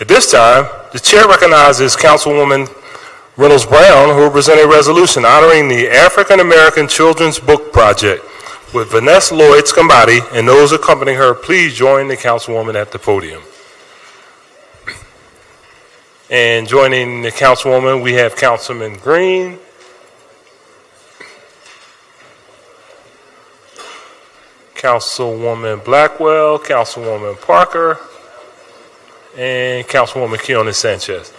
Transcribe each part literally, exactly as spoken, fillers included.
At this time, the chair recognizes Councilwoman Reynolds Brown, who will present a resolution honoring the African American Children's Book Project. With Vanessa Lloyd Sgambati and those accompanying her, please join the Councilwoman at the podium. And joining the Councilwoman, we have Councilman Green. Councilwoman Blackwell, Councilwoman Parker, and Councilwoman Keona Sanchez.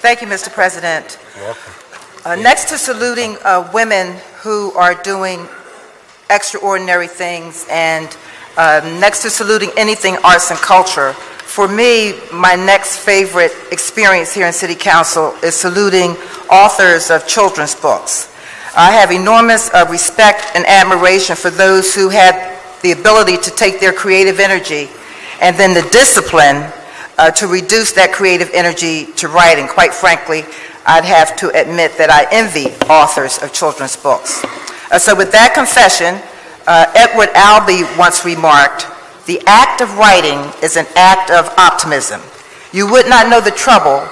Thank you, Mister President. Welcome. Uh, next to saluting uh, women who are doing extraordinary things, and uh, next to saluting anything arts and culture, for me, my next favorite experience here in City Council is saluting authors of children's books. I have enormous uh, respect and admiration for those who had the ability to take their creative energy and then the discipline uh, to reduce that creative energy to writing. Quite frankly, I'd have to admit that I envy authors of children's books. Uh, so with that confession, uh, Edward Albee once remarked, "The act of writing is an act of optimism. You would not know the trouble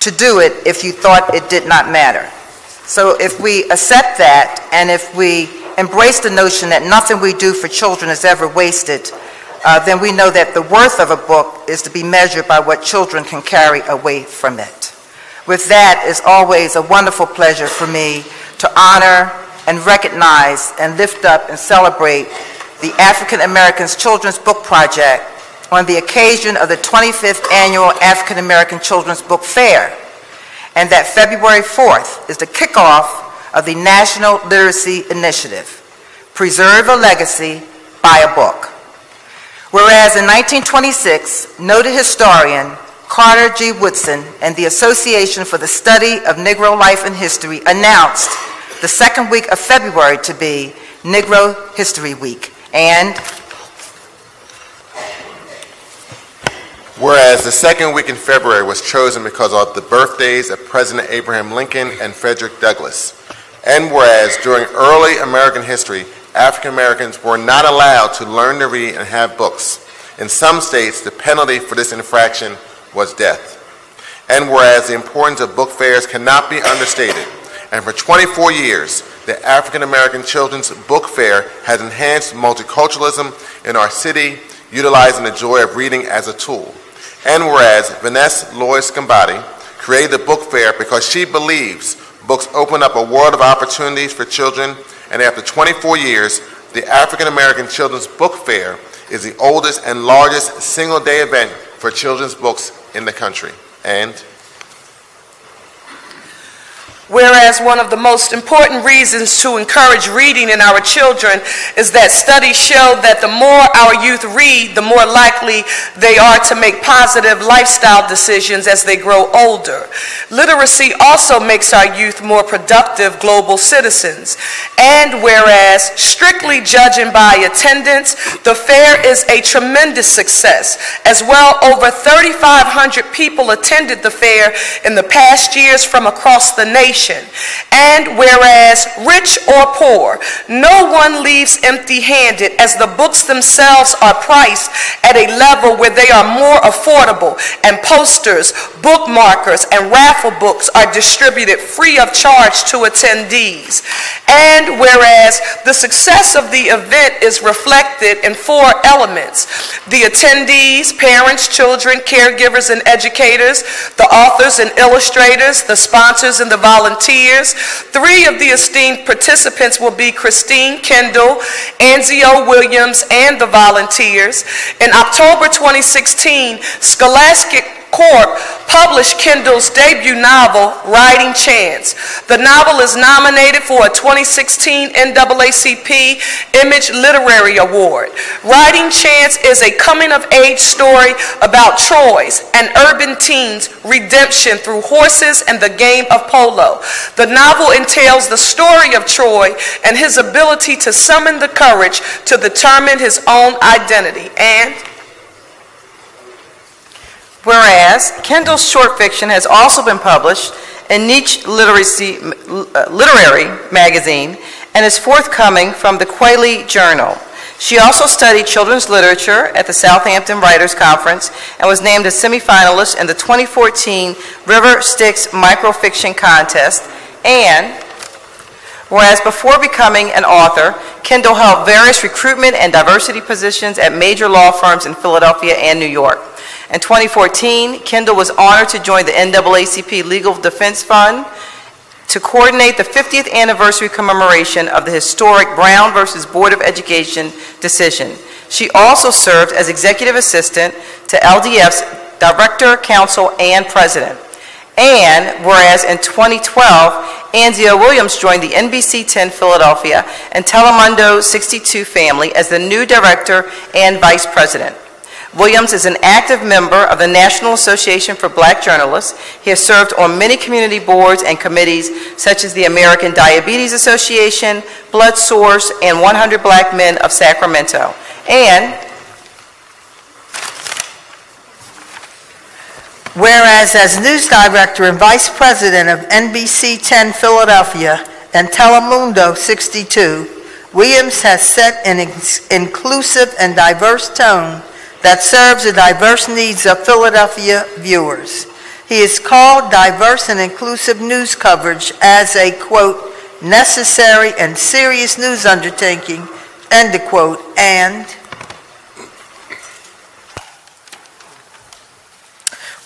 to do it if you thought it did not matter." So if we accept that, and if we embrace the notion that nothing we do for children is ever wasted, uh, then we know that the worth of a book is to be measured by what children can carry away from it. With that, it's always a wonderful pleasure for me to honor and recognize and lift up and celebrate the African Americans Children's Book Project on the occasion of the twenty-fifth Annual African American Children's Book Fair, and that February fourth is the kickoff of the National Literacy Initiative, Preserve a Legacy, Buy a Book. Whereas in nineteen twenty-six, noted historian Carter G. Woodson and the Association for the Study of Negro Life and History announced the second week of February to be Negro History Week. And whereas the second week in February was chosen because of the birthdays of President Abraham Lincoln and Frederick Douglass. And whereas during early American history, African Americans were not allowed to learn to read and have books. In some states, the penalty for this infraction was death. And whereas the importance of book fairs cannot be understated, and for twenty-four years, the African American Children's Book Fair has enhanced multiculturalism in our city, utilizing the joy of reading as a tool. And whereas Vanessa Lloyd Sgambati created the book fair because she believes books open up a world of opportunities for children, and after twenty-four years, the African American Children's Book Fair is the oldest and largest single day event for children's books in the country. And whereas one of the most important reasons to encourage reading in our children is that studies show that the more our youth read, the more likely they are to make positive lifestyle decisions as they grow older. Literacy also makes our youth more productive global citizens. And whereas, strictly judging by attendance, the fair is a tremendous success. As well, over thirty-five hundred people attended the fair in the past years from across the nation. And whereas, rich or poor, no one leaves empty-handed, as the books themselves are priced at a level where they are more affordable, and posters, bookmarkers, and raffle books are distributed free of charge to attendees. And whereas, the success of the event is reflected in four elements: the attendees, parents, children, caregivers, and educators, the authors and illustrators, the sponsors, and the volunteers. volunteers. Three of the esteemed participants will be Christine Kendall, Anzio Williams, and the volunteers. In October twenty sixteen, Scholastic Corp published Kendall's debut novel, Riding Chance. The novel is nominated for a twenty sixteen N double A C P Image Literary Award. Riding Chance is a coming-of-age story about Troy's, an urban teen's redemption through horses and the game of polo. The novel entails the story of Troy and his ability to summon the courage to determine his own identity. And Whereas, Kendall's short fiction has also been published in Niche Literacy, uh, Literary Magazine and is forthcoming from the Quayley Journal. She also studied children's literature at the Southampton Writers' Conference and was named a semifinalist in the twenty fourteen River Sticks Microfiction Contest. And whereas before becoming an author, Kendall held various recruitment and diversity positions at major law firms in Philadelphia and New York. In twenty fourteen, Kendall was honored to join the N double A C P Legal Defense Fund to coordinate the fiftieth anniversary commemoration of the historic Brown versus Board of Education decision. She also served as executive assistant to L D F's director, counsel, and president. And whereas in twenty twelve, Anzio Williams joined the N B C ten Philadelphia and Telemundo sixty-two family as the new director and vice president. Williams is an active member of the National Association for Black Journalists. He has served on many community boards and committees such as the American Diabetes Association, Blood Source, and one hundred Black Men of Sacramento. And whereas as news director and vice president of N B C ten Philadelphia and Telemundo sixty-two, Williams has set an inclusive and diverse tone that serves the diverse needs of Philadelphia viewers. He has called diverse and inclusive news coverage as a, quote, necessary and serious news undertaking, end of quote, and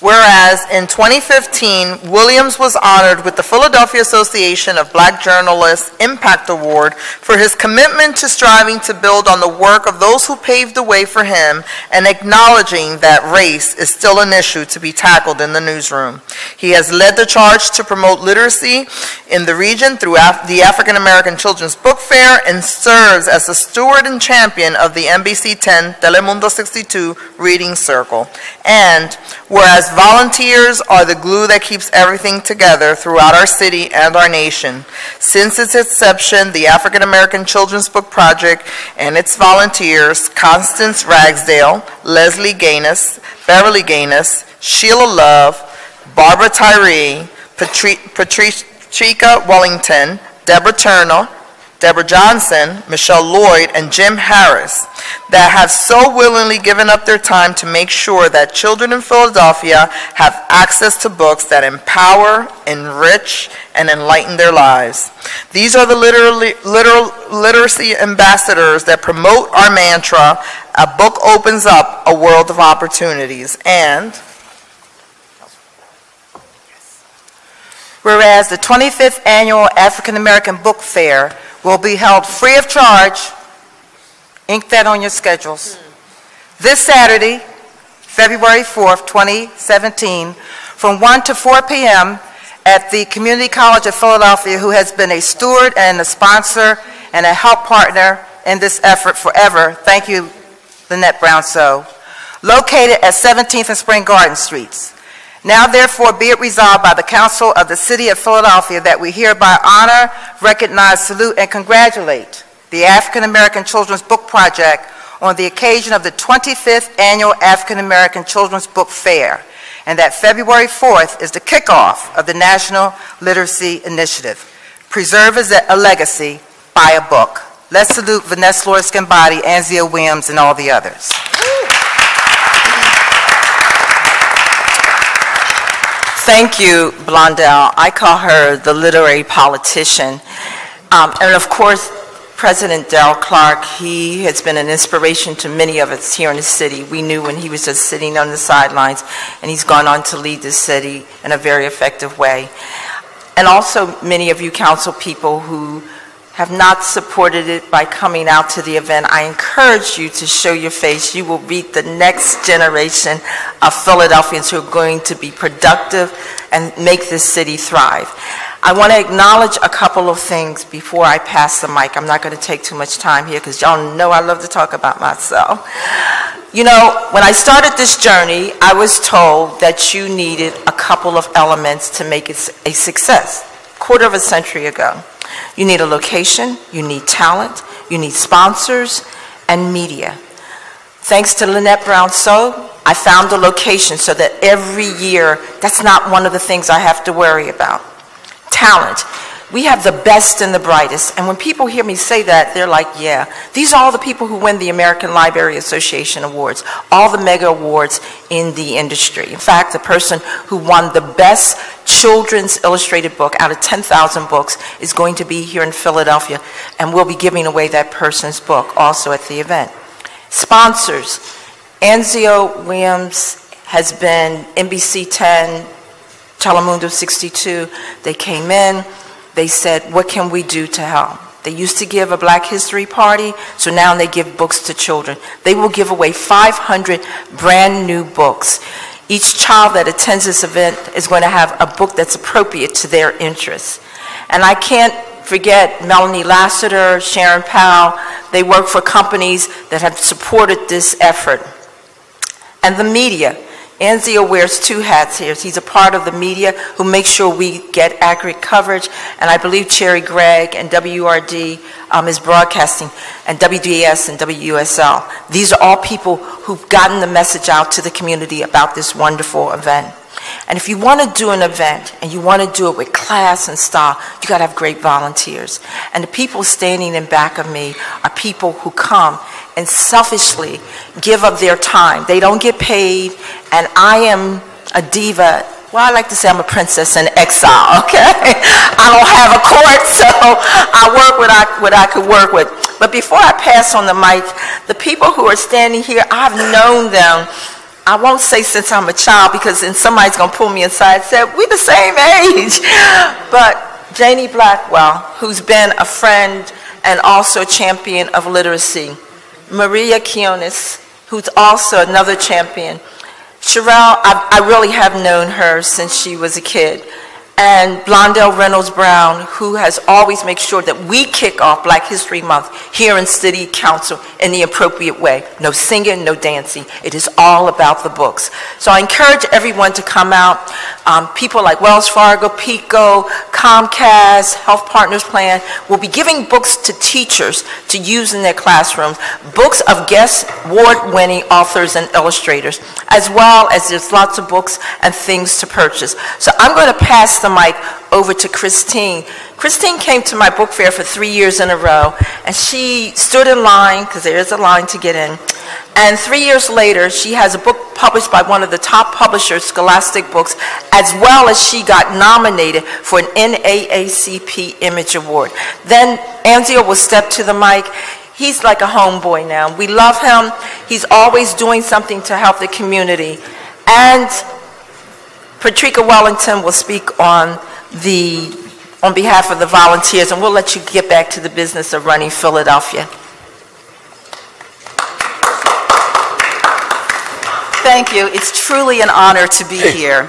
whereas in twenty fifteen, Williams was honored with the Philadelphia Association of Black Journalists Impact Award for his commitment to striving to build on the work of those who paved the way for him and acknowledging that race is still an issue to be tackled in the newsroom. He has led the charge to promote literacy in the region through Af the African American Children's Book Fair and serves as the steward and champion of the N B C ten Telemundo sixty-two Reading Circle. And whereas volunteers are the glue that keeps everything together throughout our city and our nation. Since its inception, the African American Children's Book Project and its volunteers, Constance Ragsdale, Leslie Gainis, Beverly Gaines, Sheila Love, Barbara Tyree, Patri Patricia Chieka Wellington, Deborah Turner, Deborah Johnson, Michelle Lloyd, and Jim Harris that have so willingly given up their time to make sure that children in Philadelphia have access to books that empower, enrich, and enlighten their lives. These are the literally, literal, literacy ambassadors that promote our mantra, a book opens up a world of opportunities. And whereas the twenty-fifth Annual African American Book Fair will be held free of charge, ink that on your schedules, this Saturday, February fourth, twenty seventeen, from one to four p m at the Community College of Philadelphia, who has been a steward and a sponsor and a help partner in this effort forever. Thank you, Lynette Brown. So, located at seventeenth and Spring Garden Streets. Now, therefore, be it resolved by the Council of the City of Philadelphia that we hereby honor, recognize, salute, and congratulate the African American Children's Book Project on the occasion of the twenty-fifth Annual African American Children's Book Fair, and that February fourth is the kickoff of the National Literacy Initiative. Preserve a legacy, buy a book. Let's salute Vanessa Lloyd Sgambati, Anzio Williams, and all the others. Thank you, Blondell. I call her the literary politician. Um, and of course, President Del Clark, he has been an inspiration to many of us here in the city. We knew when he was just sitting on the sidelines, and he's gone on to lead the city in a very effective way. And also many of you council people who have not supported it by coming out to the event, I encourage you to show your face. You will meet the next generation of Philadelphians who are going to be productive and make this city thrive. I want to acknowledge a couple of things before I pass the mic. I'm not going to take too much time here because y'all know I love to talk about myself. You know, when I started this journey, I was told that you needed a couple of elements to make it a success. A quarter of a century ago. You need a location, you need talent, you need sponsors, and media. Thanks to Lynette Brown, so I found a location so that every year, that's not one of the things I have to worry about. Talent. We have the best and the brightest. And when people hear me say that, they're like, yeah. These are all the people who win the American Library Association Awards, all the mega awards in the industry. In fact, the person who won the best children's illustrated book out of ten thousand books is going to be here in Philadelphia, and we'll be giving away that person's book also at the event. Sponsors. Anzio Williams has been N B C ten, Telemundo sixty-two. They came in. They said, what can we do to help? They used to give a Black History Party, so now they give books to children. They will give away five hundred brand new books. Each child that attends this event is going to have a book that's appropriate to their interests. And I can't forget Melanie Lassiter, Sharon Powell. They work for companies that have supported this effort. And the media. Anzio wears two hats here. He's a part of the media who makes sure we get accurate coverage, and I believe Cherry Gregg and W R D um, is broadcasting, and W D S and W U S L. These are all people who've gotten the message out to the community about this wonderful event. And if you want to do an event, and you want to do it with class and style, you got to have great volunteers. And the people standing in back of me are people who come and selfishly give up their time. They don't get paid, and I am a diva. Well, I like to say I'm a princess in exile, okay? I don't have a court, so I work what I, what I could work with. But before I pass on the mic, the people who are standing here, I've known them. I won't say since I'm a child, because then somebody's going to pull me aside and say, we're the same age. But Janie Blackwell, who's been a friend and also a champion of literacy. Maria Quiones, who's also another champion. Sherelle, I, I really have known her since she was a kid. And Blondell Reynolds Brown, who has always made sure that we kick off Black History Month here in City Council in the appropriate way. No singing, no dancing. It is all about the books. So I encourage everyone to come out. Um, people like Wells Fargo, PICO, Comcast, Health Partners Plan will be giving books to teachers to use in their classrooms, books of guest award-winning authors and illustrators, as well as there's lots of books and things to purchase. So I'm going to pass the mic over to Christine. Christine came to my book fair for three years in a row, and she stood in line, because there is a line to get in, and three years later she has a book published by one of the top publishers, Scholastic Books, as well as she got nominated for an N double A C P Image Award. Then Anzio will step to the mic. He's like a homeboy now. We love him. He's always doing something to help the community. And Patricia Chieka Wellington will speak on the, on behalf of the volunteers, and we'll let you get back to the business of running Philadelphia. Thank you. It's truly an honor to be here.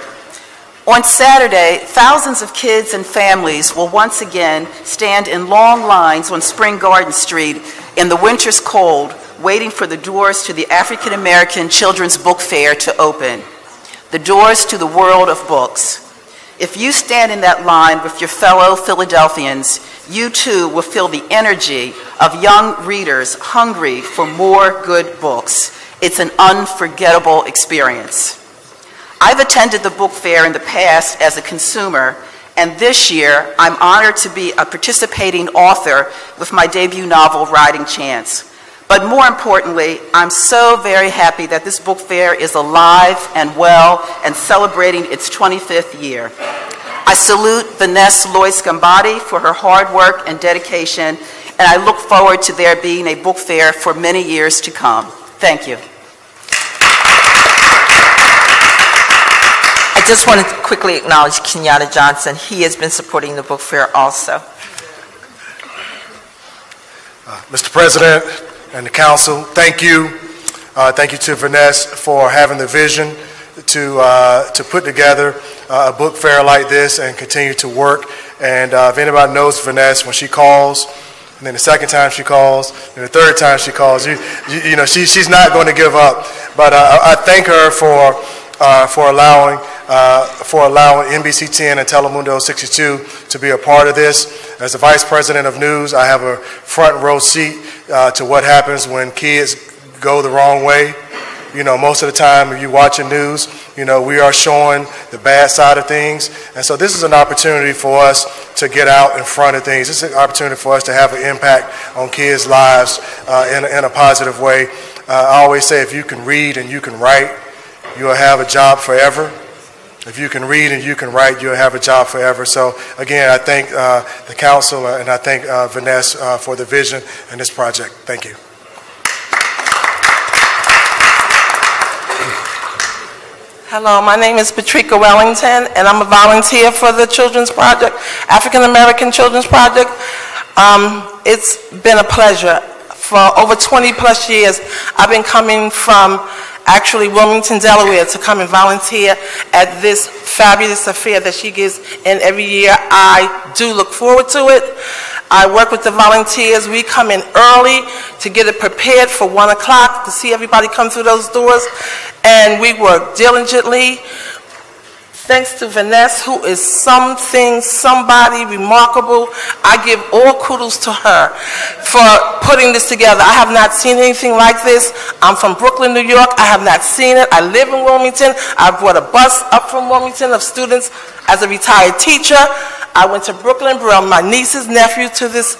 On Saturday, thousands of kids and families will once again stand in long lines on Spring Garden Street in the winter's cold, waiting for the doors to the African American Children's Book Fair to open. The doors to the world of books. If you stand in that line with your fellow Philadelphians, you too will feel the energy of young readers hungry for more good books. It's an unforgettable experience. I've attended the book fair in the past as a consumer, and this year I'm honored to be a participating author with my debut novel, Riding Chance. But more importantly, I'm so very happy that this book fair is alive and well and celebrating its twenty-fifth year. I salute Vanessa Lloyd Sgambati for her hard work and dedication, and I look forward to there being a book fair for many years to come. Thank you. I just want to quickly acknowledge Kenyatta Johnson. He has been supporting the book fair also. Uh, Mister President, and the council, thank you. Uh, thank you to Vanessa for having the vision to, uh, to put together uh, a book fair like this and continue to work. And uh, if anybody knows Vanessa, when she calls, and then the second time she calls, and the third time she calls, you, you, you know, she, she's not going to give up. But uh, I thank her for, uh, for allowing Uh, for allowing N B C ten and Telemundo sixty-two to be a part of this. As the Vice President of News, I have a front row seat uh, to what happens when kids go the wrong way. You know, most of the time if you watch the news, you know, we are showing the bad side of things. And so this is an opportunity for us to get out in front of things. This is an opportunity for us to have an impact on kids' lives uh, in, in a positive way. Uh, I always say if you can read and you can write, you'll have a job forever. If you can read and you can write, you'll have a job forever. So again, I thank uh, the council and I thank uh, Vanessa uh, for the vision and this project. Thank you. Hello, my name is Patricia Chieka Wellington and I'm a volunteer for the Children's Project, African American Children's Project. Um, it's been a pleasure. For over twenty plus years, I've been coming from actually Wilmington, Delaware, to come and volunteer at this fabulous affair that she gives in every year. I do look forward to it. I work with the volunteers. We come in early to get it prepared for one o'clock to see everybody come through those doors. And we work diligently. Thanks to Vanessa, who is something, somebody remarkable. I give all kudos to her for putting this together. I have not seen anything like this. I'm from Brooklyn, New York. I have not seen it. I live in Wilmington. I brought a bus up from Wilmington of students as a retired teacher. I went to Brooklyn, brought my nieces, nephew to this.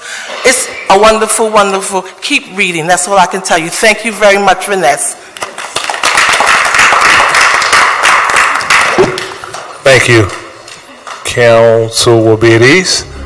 It's a wonderful, wonderful, keep reading. That's all I can tell you. Thank you very much, Vanessa. Thank you. Council will be at ease.